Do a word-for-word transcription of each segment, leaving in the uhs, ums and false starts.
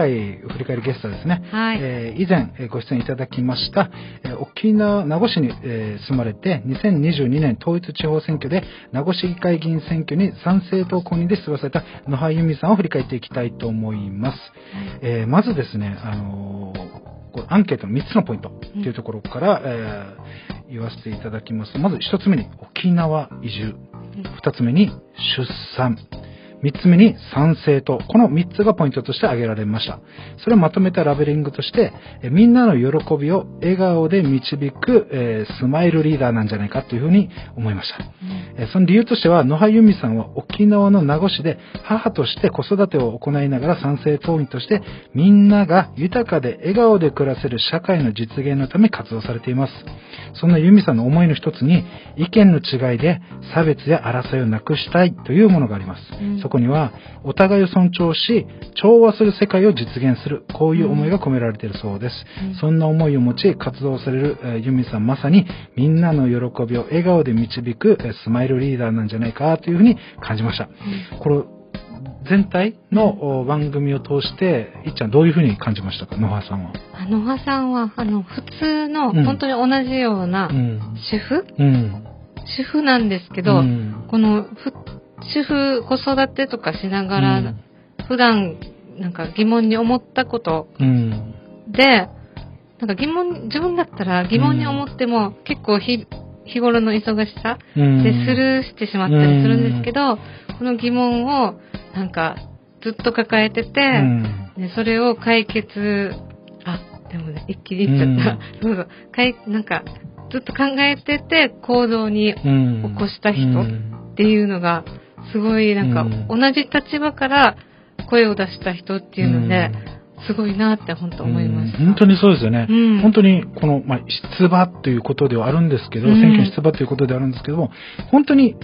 回振り返るゲストですね、はい、えー、以前ご出演いただきました沖縄名護市に住まれてにせんにじゅうにねん統一地方選挙で名護市議会議員選挙に参政党公認で出馬された野葉由美さんを振り返っていきたいと思います。えー、まずですね、あのー、アンケートのみっつのポイントというところから、えー、言わせていただきます。まずひとつめに沖縄移住、ふたつめに出産、みっつめに参政党、このみっつがポイントとして挙げられました。それをまとめたラベリングとしてみんなの喜びを笑顔で導く、えー、スマイルリーダーなんじゃないかというふうに思いました。うん、その理由としては野葉由美さんは沖縄の名護市で母として子育てを行いながら参政党員としてみんなが豊かで笑顔で暮らせる社会の実現のため活動されています。そんな由美さんの思いの一つに意見の違いで差別や争いをなくしたいというものがあります。うん、ここにはお互いを尊重し調和する世界を実現する、こういう思いが込められているそうです。うん、そんな思いを持ち活動される、えー、由美さん、まさにみんなの喜びを笑顔で導く、えー、スマイルリーダーなんじゃないかというふうに感じました。うん、これ全体の番組を通していっちゃんどういうふうに感じましたか？野葉さんは野葉さんはあの普通の、うん、本当に同じような主婦、うんうん、主婦なんですけど、うん、このふ主婦子育てとかしながら、うん、普段なんか疑問に思ったことで、うん、なんか疑問自分だったら疑問に思っても、うん、結構日日頃の忙しさでスルーしてしまったりするんですけど、うん、この疑問をなんかずっと抱えてて、うん、でそれを解決あでもね一気に言っちゃった、うん、そうそうかいなんかずっと考えてて行動に起こした人っていうのがすごいなんか同じ立場から声を出した人っていうので、すごいなって本当思いました。うん、本当にそうですよね。うん、本当にこの、まあ、出馬ということではあるんですけど、うん、選挙出馬ということではあるんですけども、本当に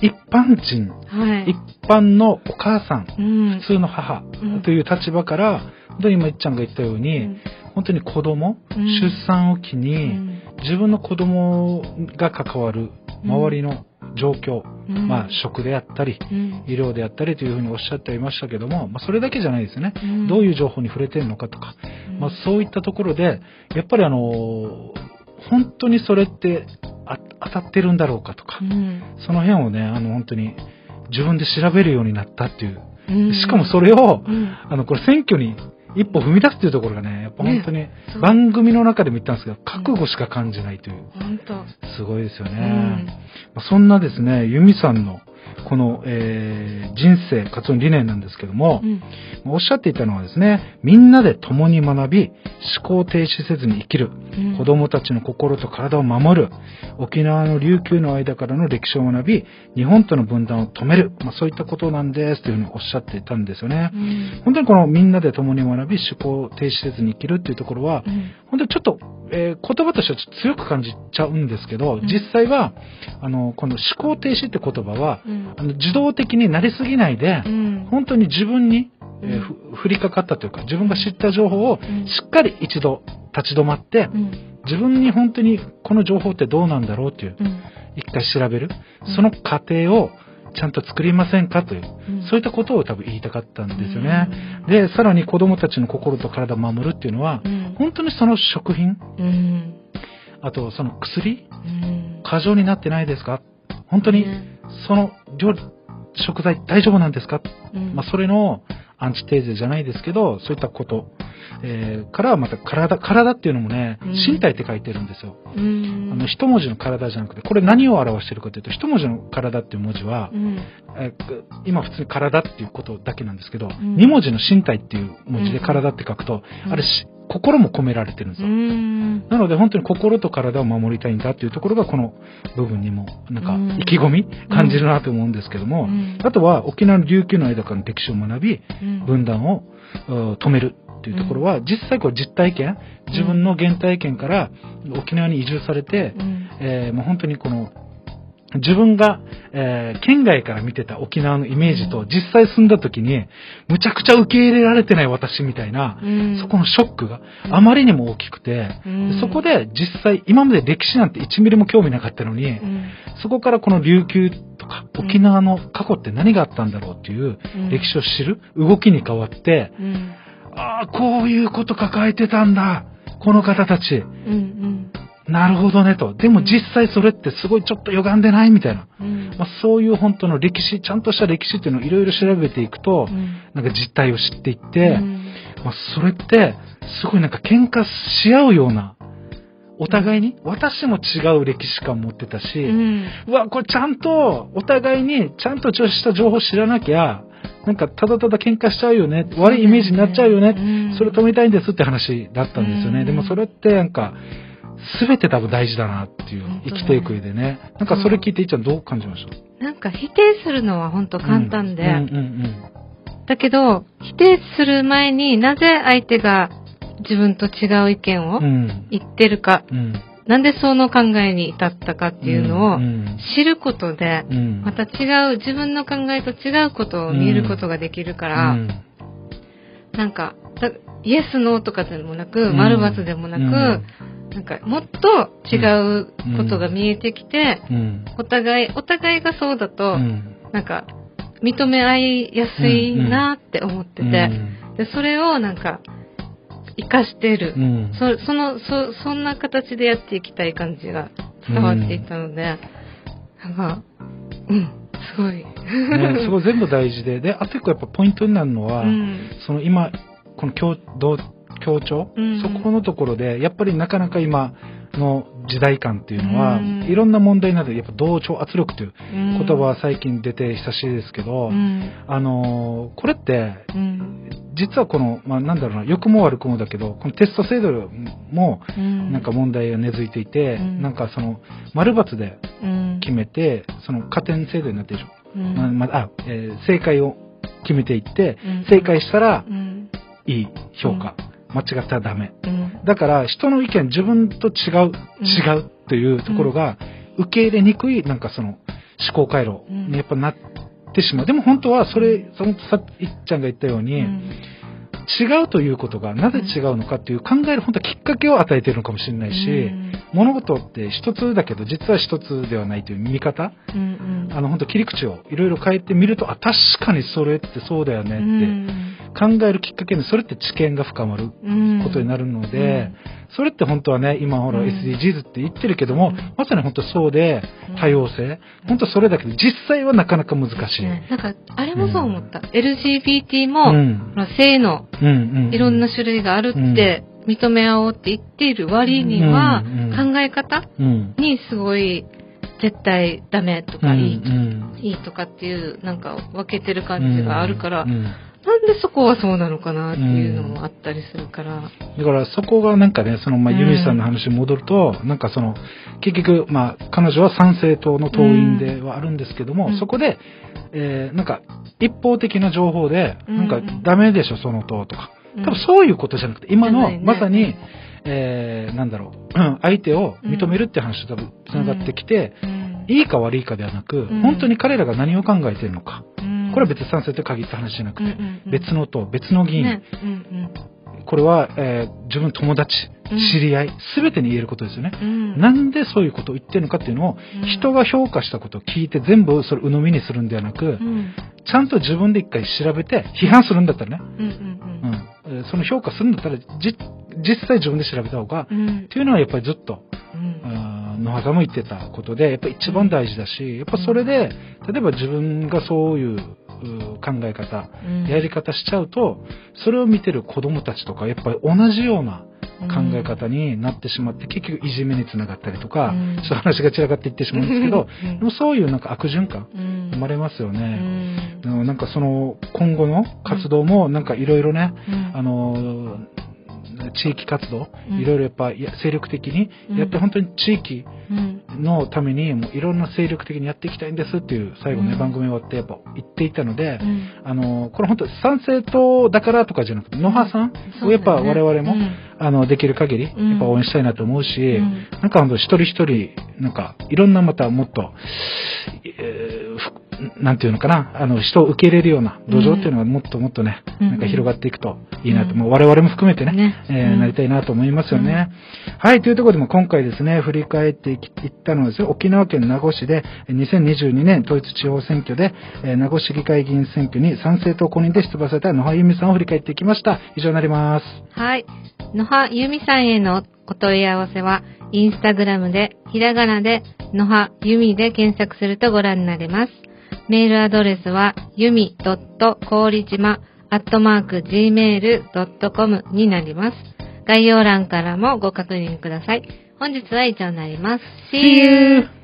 一般人、はい、一般のお母さん、うん、普通の母という立場から、本当に今いっちゃんが言ったように、うん、本当に子供、うん、出産を機に、うん、自分の子供が関わる周りの状況、うん、まあ、食であったり、うん、医療であったりというふうにおっしゃっていましたけども、まあ、それだけじゃないですね。うん、どういう情報に触れてるのかとか、うん、まあ、そういったところでやっぱりあの本当にそれってあ当たってるんだろうかとか、うん、その辺をね、あの本当に自分で調べるようになったっていう、うん、しかもそれを、うん、あのこれ選挙に一歩踏み出すというところがね、やっぱ本当に番組の中でも言ったんですけど、覚悟しか感じないという。本当。すごいですよね。うん、そんなですね、由美さんのこの、えー、人生活動理念なんですけども、うん、おっしゃっていたのはですね、みんなで共に学び、思考停止せずに生きる、うん、子供たちの心と体を守る、沖縄の琉球の間からの歴史を学び、日本との分断を止める、まあ、そういったことなんですというふうにおっしゃっていたんですよね。うん、本当にこのみんなで共に学び、思考停止せずに生きるっていうところは、うん、本当にちょっと、えー、言葉としてはちょっと強く感じちゃうんですけど、うん、実際はあのこの思考停止って言葉は、うん、あの自動的になりすぎないで、うん、本当に自分に、えー、ふ降りかかったというか、自分が知った情報をしっかり一度立ち止まって、うん、自分に本当にこの情報ってどうなんだろうという、うん、一回調べる、うん、その過程をちゃんと作りませんかという、うん、そういったことを多分言いたかったんですよね。うん、でさらに子どもたちの心と体を守るっていうのは、うん、本当にその食品、うん、あとその薬、うん、過剰になってないですか、本当に、うん、その料理食材大丈夫なんですか、うん、まあ、それのアンチテーゼじゃないですけど、そういったこと、えー、からまた体体っていうのもね、身体って書いてるんですよ。うん、あの一文字の体じゃなくて、これ何を表してるかというと、一文字の体っていう文字は、うん、えー、今普通に体っていうことだけなんですけど、うん、二文字の身体っていう文字で体って書くと、うん、あれし心も込められてるんですよ。うん、なので本当に心と体を守りたいんだっていうところがこの部分にもなんか意気込み感じるなと思うんですけども、うん、あとは沖縄の琉球の間からの歴史を学び、分断を止めるっていうところは、実際これ実体験、自分の原体験から沖縄に移住されて、うん、えー、もう本当にこの自分が、えー、県外から見てた沖縄のイメージと実際住んだ時にむちゃくちゃ受け入れられてない私みたいな、うん、そこのショックがあまりにも大きくて、うん、そこで実際今まで歴史なんていちミリも興味なかったのに、うん、そこからこの琉球とか沖縄の過去って何があったんだろうっていう歴史を知る動きに変わって、うん、ああ、こういうこと抱えてたんだ、この方たち。うんうん、なるほどねと。でも実際それってすごいちょっと歪んでないみたいな。うんまあ、そういう本当の歴史、ちゃんとした歴史っていうのをいろいろ調べていくと、うん、なんか実態を知っていって、うんまあ、それってすごいなんか喧嘩し合うような、お互いに、私も違う歴史観持ってたし、うん、うわ、これちゃんと、お互いにちゃんと調子した情報知らなきゃ、なんかただただ喧嘩しちゃうよね、悪いイメージになっちゃうよね、うん、それ止めたいんですって話だったんですよね。うん、でもそれってなんか、すべて多分大事だなっていう、ね、生きていく上でね。なんかそれ聞いていっちゃんどう感じました、うん、なんか否定するのは本当簡単で、うんうんうんうん、だけど、否定する前になぜ相手が、自分と違う意見を言ってるか、うん、なんでその考えに至ったかっていうのを知ることで、うん、また違う自分の考えと違うことを見ることができるから、うん、なんかイエスノーとかでもなく、うん、丸×でもなく、うん、なんかもっと違うことが見えてきて、うん、お互いお互いがそうだと、うん、なんか認め合いやすいなって思ってて、うん、でそれをなんか生かしてる、うん、そ, そ, の そ, そんな形でやっていきたい感じが伝わっていたので、うん、なんか、うん、すごい、ね、すごい全部大事で、であと一個やっぱポイントになるのは、うん、その今この強調、うん、そこのところでやっぱりなかなか今の時代感っていうのは、うん、いろんな問題になる、やっぱ同調圧力という言葉は最近出て久しいですけど、うん、あのこれって、うん、実はこの、まあ、なんだろうな、良くも悪くもだけど、このテスト制度も、うん、なんか問題が根付いていて、うん、なんかその丸×で決めて、うん、その加点制度になってるでしょ、うんまあまあえー、正解を決めていって、うん、正解したら、うん、いい評価、うん、間違ったらダメ、うんだから人の意見自分と違う違うっていうところが受け入れにくいなんかその思考回路にやっぱなってしまう。でも本当はそれそのさいっちゃんが言ったように、うん、違うということがなぜ違うのかっていう考える本当はきっかけを与えているのかもしれないし、うん、物事って一つだけど実は一つではないという見方、うんうん、あの本当切り口をいろいろ変えてみると、あ確かにそれってそうだよねって、うん考えるきっかけにそれって知見が深まることになるので、うん、それって本当はね今ほら エスディージーズ って言ってるけども、うん、まさに本当そうで多様性、うん、本当それだけど実際はなかなか難しい、ね、なんかあれもそう思った、うん、エルジービーティー も、うんまあ、性のいろんな種類があるって認め合おうって言っている割には、うんうん、考え方にすごい絶対ダメとかいいと、うんうん、いいとかっていうなんか分けてる感じがあるから、うんうんうんなんでそこはそうなのかなっていうのもあったりするから、うん、だからそこがなんかねそのまあユミさんの話に戻ると、うん、なんかその結局まあ彼女は参政党の党員ではあるんですけども、うん、そこで、えー、なんか一方的な情報で、うん、なんかダメでしょその党とか、うん、多分そういうことじゃなくて今の、ね、まさに、えー、なんだろう、うん、相手を認めるって話と多分つながってきて、うん、いいか悪いかではなく、うん、本当に彼らが何を考えているのか。これは別に賛成と限った話じゃなくて、うんうんうん、別の党、別の議員、ねうんうん、これは、えー、自分の友達、知り合い、すべてに言えることですよね、うん。なんでそういうことを言ってるのかっていうのを、うん、人が評価したことを聞いて全部それ鵜呑みにするんではなく、うん、ちゃんと自分で一回調べて批判するんだったらね、うんうんうんうん、その評価するんだったらじ実際自分で調べた方が、うん、っていうのはやっぱりずっと、うんのはざむいてたことでやっぱ一番大事だし、やっぱそれで例えば自分がそういう考え方、うん、やり方しちゃうとそれを見てる子どもたちとかやっぱり同じような考え方になってしまって、うん、結局いじめにつながったりとか、うん、ちょっと話が散らかっていってしまうんですけどでもそういうなんか悪循環、うん、生まれますよね、うん、なんかその今後の活動もなんかいろいろね、うん、あの地域活動、いろいろやっぱ精力的にやって、うん、本当に地域のためにもういろんな精力的にやっていきたいんですっていう最後ね、うん、番組終わってやっぱ言っていたので、うん、あのこれ本当賛成党だからとかじゃなくて野派さんをやっぱ我々も、うん、あのできる限りやっぱ応援したいなと思うし、うん、なんか本当一人一人なんかいろんなまたもっと、えー、なんていうのかな、あの人を受け入れるような土壌っていうのはもっともっとね、うん、なんか広がっていくといいなと、うん、もう我々も含めてね、ねえーうん、なりたいなと思いますよね、うん、はい。というところでも今回ですね振り返っていったのはですね、沖縄県名護市でにせんにじゅうにねん統一地方選挙で、えー、名護市議会議員選挙に参政党公認で出馬された野葉由美さんを振り返っていきました。以上になります。はい。野葉由美さんへのお問い合わせはインスタグラムでひらがなで野葉由美で検索するとご覧になれます。メールアドレスはゆみこおりじま アットマーク ジーメール ドットコム になります。概要欄からもご確認ください。本日は以上になります。See you!